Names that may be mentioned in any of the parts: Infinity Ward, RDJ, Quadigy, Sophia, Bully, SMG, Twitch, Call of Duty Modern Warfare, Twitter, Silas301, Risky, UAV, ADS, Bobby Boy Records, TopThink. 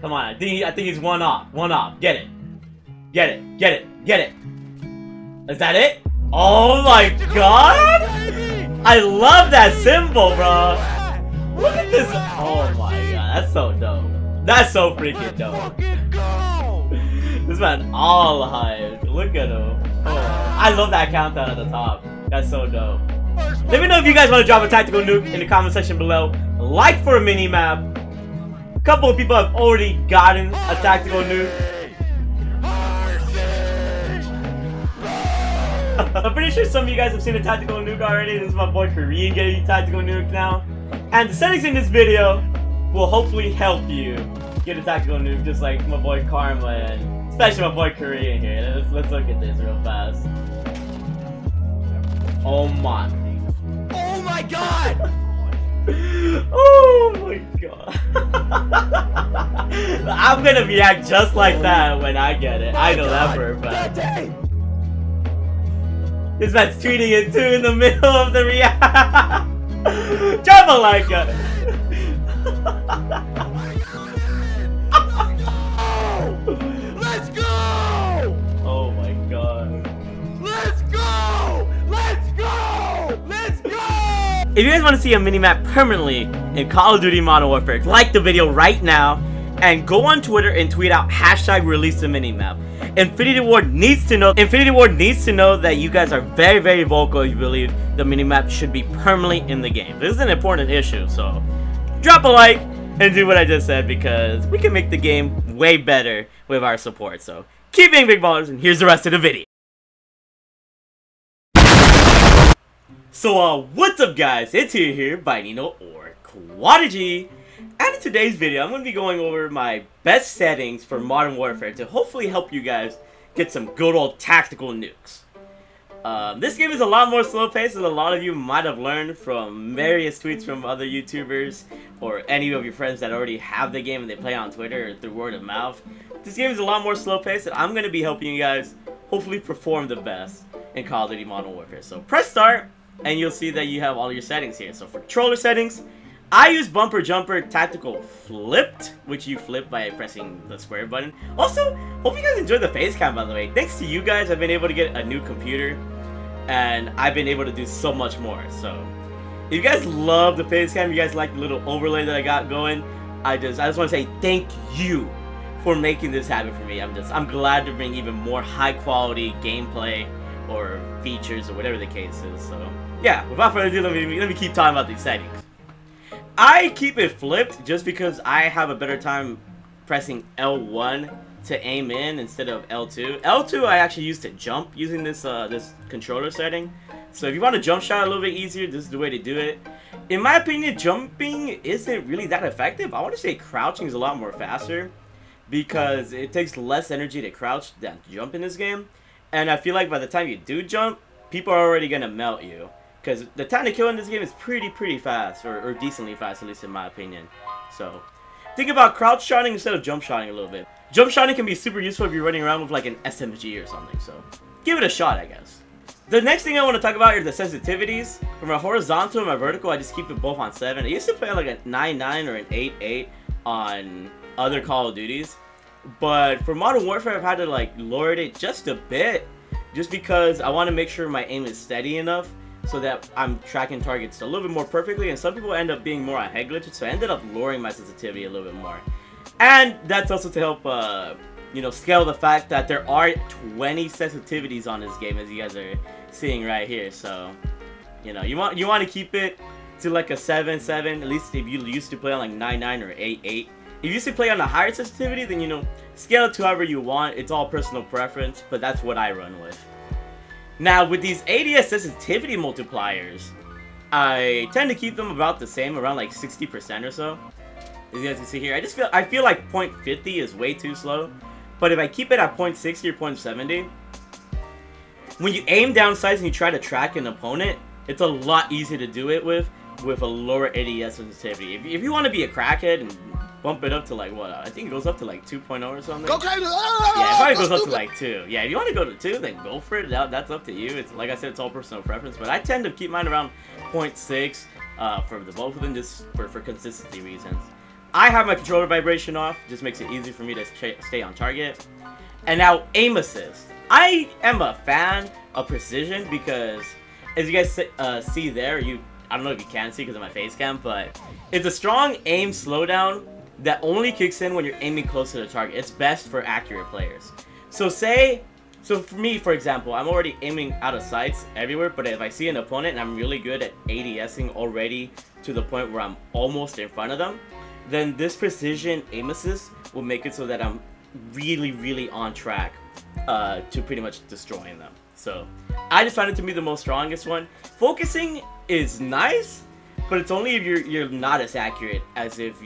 Come on, I think he's one up. Get it. Is that it? Oh my god! I love that symbol, bro! Look at this! Oh my god, that's so dope. That's so freaking dope. This man all hyped. Look at him. Oh, I love that countdown at the top. That's so dope. Let me know if you guys want to drop a tactical nuke in the comment section below. Like for a mini-map. A couple of people have already gotten a tactical nuke. I'm pretty sure some of you guys have seen a tactical nuke already. This is my boy Korean getting a tactical nuke now. And the settings in this video will hopefully help you get a tactical nuke, just like my boy Karma and especially my boy Korean here. Let's look at this real fast. Oh my. Oh my god! Oh my god. I'm gonna react just like that when I get it. I know that for a fact. This man's tweeting it too in the middle of the react. Drop a like. Let's go! Oh my god. Let's go! Let's go! Let's go! If you guys want to see a minimap permanently in Call of Duty Modern Warfare, like the video right now and go on Twitter and tweet out #releasetheminimap. Infinity Ward needs to know that you guys are very, very vocal if you believe the minimap should be permanently in the game. This is an important issue, so drop a like and do what I just said because we can make the game way better with our support. So keep being big ballers and here's the rest of the video. So what's up guys? It's Here here by Nino or Quadigy. And in today's video, I'm going to be going over my best settings for Modern Warfare to hopefully help you guys get some good old tactical nukes. This game is a lot more slow-paced than a lot of you might have learned from various tweets from other YouTubers or any of your friends that already have the game and they play on Twitter or through word of mouth. This game is a lot more slow-paced and I'm going to be helping you guys hopefully perform the best in Call of Duty Modern Warfare. So press start and you'll see that you have all your settings here. So for controller settings, I use Bumper Jumper Tactical Flipped, which you flip by pressing the square button. Also, hope you guys enjoyed the face cam, by the way. Thanks to you guys, I've been able to get a new computer, and I've been able to do so much more. So, if you guys love the face cam, you guys like the little overlay that I got going, I just want to say thank you for making this happen for me. I'm glad to bring even more high-quality gameplay or features or whatever the case is. So, yeah, without further ado, let me keep talking about these settings. I keep it flipped just because I have a better time pressing L1 to aim in instead of L2. L2 I actually used to jump using this this controller setting. So if you want to jump shot a little bit easier, this is the way to do it. In my opinion, jumping isn't really that effective. I want to say crouching is a lot more faster because it takes less energy to crouch than to jump in this game. And I feel like by the time you do jump, people are already going to melt you. Because the time to kill in this game is pretty fast, or decently fast, at least in my opinion. So, think about crouch shotting instead of jump shotting a little bit. Jump shotting can be super useful if you're running around with like an SMG or something, so give it a shot, I guess. The next thing I want to talk about are the sensitivities. For my horizontal and my vertical, I just keep it both on 7. I used to play like a 9.9 or an 8.8 on other Call of Duties. But for Modern Warfare, I've had to like lower it just a bit. Just because I want to make sure my aim is steady enough, so that I'm tracking targets a little bit more perfectly, and some people end up being more on head glitches, so I ended up lowering my sensitivity a little bit more. And that's also to help, you know, scale the fact that there are 20 sensitivities on this game, as you guys are seeing right here. So, you know, you want to keep it to like a 7.7, at least if you used to play on like 9.9 or 8.8. If you used to play on a higher sensitivity, then, you know, scale it to however you want. It's all personal preference, but that's what I run with. Now, with these ADS sensitivity multipliers, I tend to keep them about the same, around like 60% or so. As you guys can see here, I feel like 0.50 is way too slow, but if I keep it at 0.60 or 0.70, when you aim down sights and you try to track an opponent, it's a lot easier to do it with a lower ADS sensitivity. If you want to be a crackhead and bump it up to like what? I think it goes up to like 2.0 or something. Okay. Yeah, it probably goes up to like 2. Yeah, if you want to go to 2, then go for it. That's up to you. It's like I said, it's all personal preference. But I tend to keep mine around 0.6 for the both of them, just for consistency reasons. I have my controller vibration off, just makes it easy for me to stay on target. And now aim assist. I am a fan of precision because, as you guys see there, I don't know if you can see because of my face cam, but it's a strong aim slowdown that only kicks in when you're aiming close to the target. It's best for accurate players. So for me, for example, I'm already aiming out of sights everywhere, but if I see an opponent and I'm really good at ADSing already to the point where I'm almost in front of them, then this precision aim assist will make it so that I'm really on track to pretty much destroying them. So I just found it to be the most strongest one. Focusing is nice, but it's only if you're not as accurate as if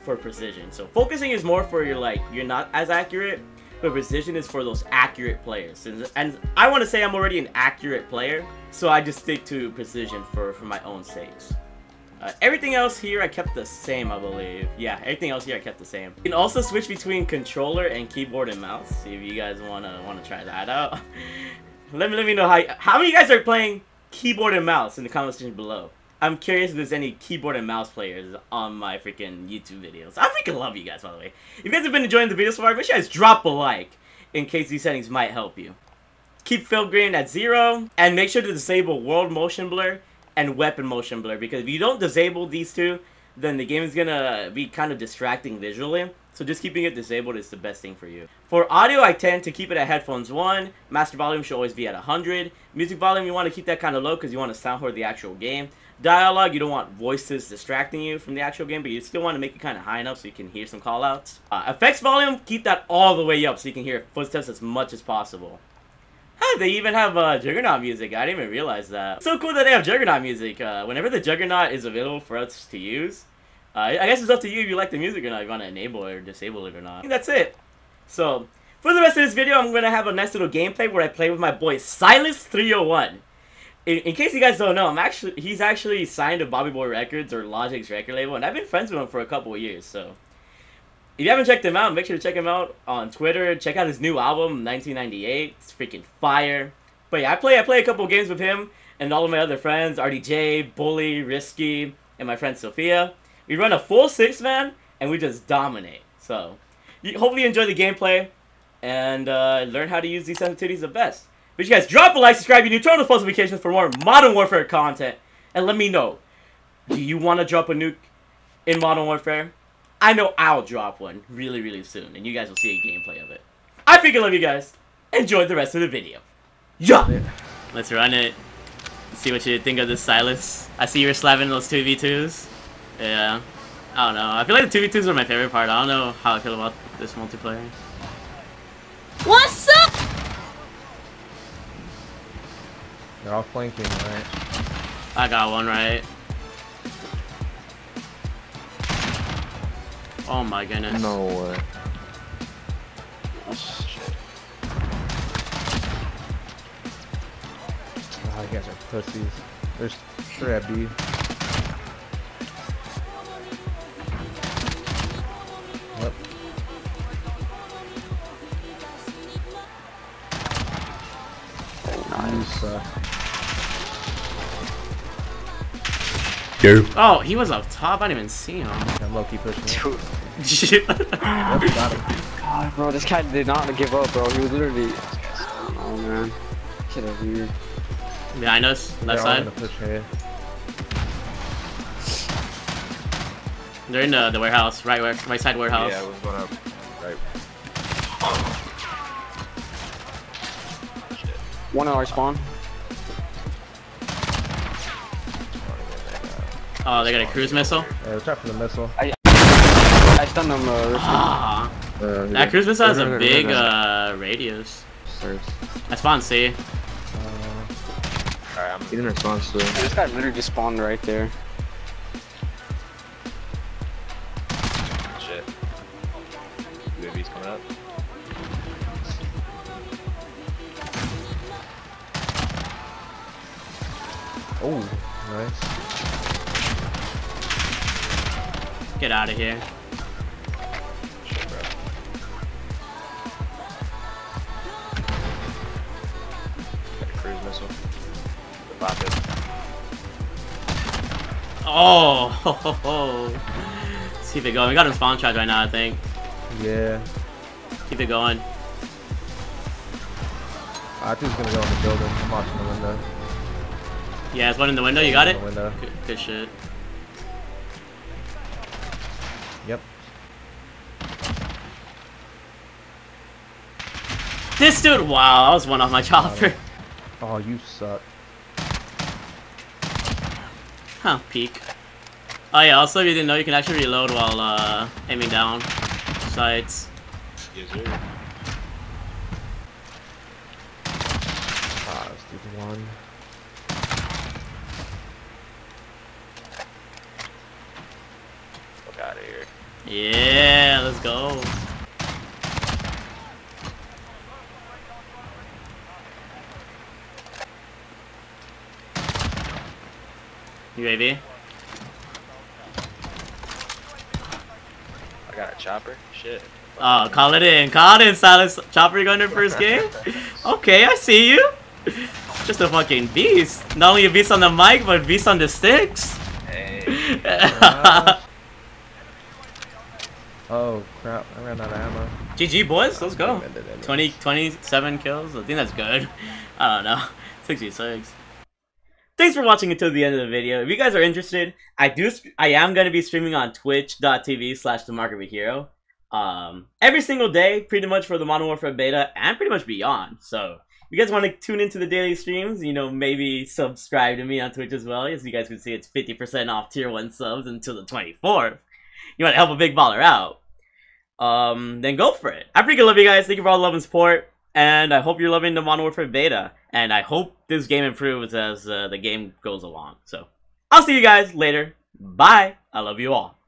for precision. So focusing is more for you're not as accurate, but precision is for those accurate players. And I want to say I'm already an accurate player, so I just stick to precision for my own sakes. Everything else here I kept the same, I believe. Yeah, everything else here I kept the same. You can also switch between controller and keyboard and mouse. See if you guys wanna try that out. let me know how many of you guys are playing keyboard and mouse in the comment section below. I'm curious if there's any keyboard and mouse players on my freaking YouTube videos. I freaking love you guys, by the way. If you guys have been enjoying the video so far, make sure you guys drop a like in case these settings might help you. Keep fill grain at 0, and make sure to disable world motion blur and weapon motion blur, because if you don't disable these two, then the game is gonna be kind of distracting visually, so just keeping it disabled is the best thing for you. For audio, I tend to keep it at headphones 1, master volume should always be at 100, music volume you want to keep that kind of low because you want to soundboard the actual game, dialogue you don't want voices distracting you from the actual game, but you still want to make it kind of high enough so you can hear some call outs. Effects volume, keep that all the way up so you can hear footsteps as much as possible. They even have Juggernaut music. I didn't even realize that. So cool that they have Juggernaut music. Whenever the Juggernaut is available for us to use, I guess it's up to you if you like the music or not, if you want to enable it or disable it or not. That's it. So for the rest of this video, I'm going to have a nice little gameplay where I play with my boy Silas301. In case you guys don't know, he's actually signed to Bobby Boy Records or Logic's record label, and I've been friends with him for a couple of years. So if you haven't checked him out, make sure to check him out on Twitter. Check out his new album, 1998. It's freaking fire. But yeah, I play a couple games with him and all of my other friends, RDJ, Bully, Risky, and my friend Sophia. We run a full 6-man, and we just dominate. So hopefully you enjoy the gameplay and learn how to use these sensitivities the best. But you guys, drop a like, subscribe, and turn on the post notifications for more Modern Warfare content. And let me know, do you want to drop a nuke in Modern Warfare? I know I'll drop one really soon, and you guys will see a gameplay of it. I freaking love you guys. Enjoy the rest of the video. Yeah! Let's run it. See what you think of this, Silas. I see you were slapping those 2v2s. Yeah. I don't know. I feel like the 2v2s are my favorite part. I don't know how I feel about this multiplayer. What's up? They're all flanking, right? I got one right. Oh my goodness. No way. Oh shit. Oh, you guys are pussies. There's three at B. Yep. Nice. Oh, he was up top. I didn't even see him. That low-key push me. God, bro, this guy did not give up, bro. He was literally. Oh man, shit is weird. Behind us, left side. They're in the warehouse, right side warehouse. Yeah, we're going up. Right. Shit. One at our spawn. Oh, they got a cruise missile. Yeah, let's try for the missile. I stunned them. That cruise missile has a big radius. I spawned C. Alright, I'm in response to it. This guy literally just spawned right there. Shit. UAV's coming up. Oh, nice. Get out of here. Shit, bro. Got a cruise missile. The pocket. Oh! Let's keep it going. We got him spawn trapped right now, I think. Yeah. Keep it going. I think he's gonna go in the building. I'm watching the window. Yeah, it's one in the window. You got it? Good shit. Yep. This dude, wow, I was one off my chopper. Oh, you suck. Huh, peek. Oh yeah, also if you didn't know, you can actually reload while aiming down sights. Yes, sir. Ah, let's do the one. Fuck out of here. Yeah, let's go. UAV. I got a chopper. Shit. Oh, call it in. Call it in, Silas. Chopper, you going to first game? Okay, I see you. Just a fucking beast. Not only a beast on the mic, but a beast on the sticks. Hey. Oh, crap. I ran out of ammo. GG, boys. Let's go. 27 kills. I think that's good. I don't know. 66. Thanks for watching until the end of the video. If you guys are interested, I am going to be streaming on twitch.tv/TheMarkOfAHero. Every single day, pretty much, for the Modern Warfare beta and pretty much beyond. So if you guys want to tune into the daily streams, you know, maybe subscribe to me on Twitch as well. As you guys can see, it's 50% off tier 1 subs until the 24th. You want to help a big baller out, then go for it. I freaking love you guys. Thank you for all the love and support. And I hope you're loving the Modern Warfare beta. And I hope this game improves as the game goes along. So, I'll see you guys later. Bye. I love you all.